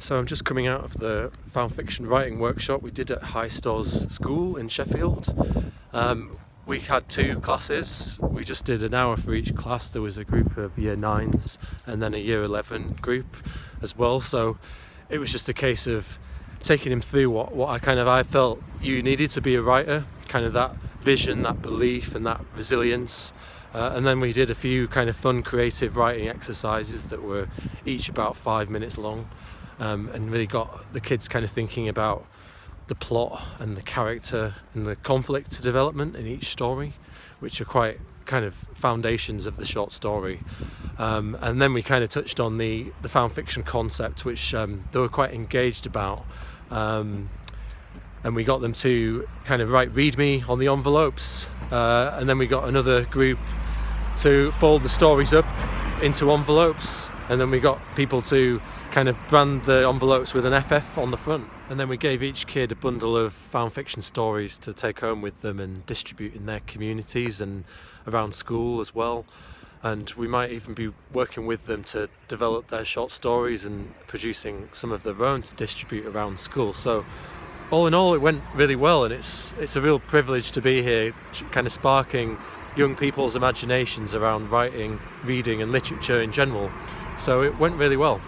So I'm just coming out of the Found Fiction writing workshop we did at High Storrs School in Sheffield. We had two classes. We just did an hour for each class. There was a group of Year 9s and then a Year 11 group as well. So it was just a case of taking him through what I felt you needed to be a writer, kind of that vision, that belief and that resilience. And then we did a few kind of fun creative writing exercises that were each about 5 minutes long. And really got the kids kind of thinking about the plot and the character and the conflict development in each story, which are quite kind of foundations of the short story. And then we kind of touched on the found fiction concept, which they were quite engaged about. And we got them to kind of write readme on the envelopes. And then we got another group to fold the stories up into envelopes. And then we got people to kind of brand the envelopes with an FF on the front. And then we gave each kid a bundle of found fiction stories to take home with them and distribute in their communities and around school as well. And we might even be working with them to develop their short stories and producing some of their own to distribute around school. So all in all, it went really well, and it's a real privilege to be here, kind of sparking young people's imaginations around writing, reading and literature in general. So it went really well.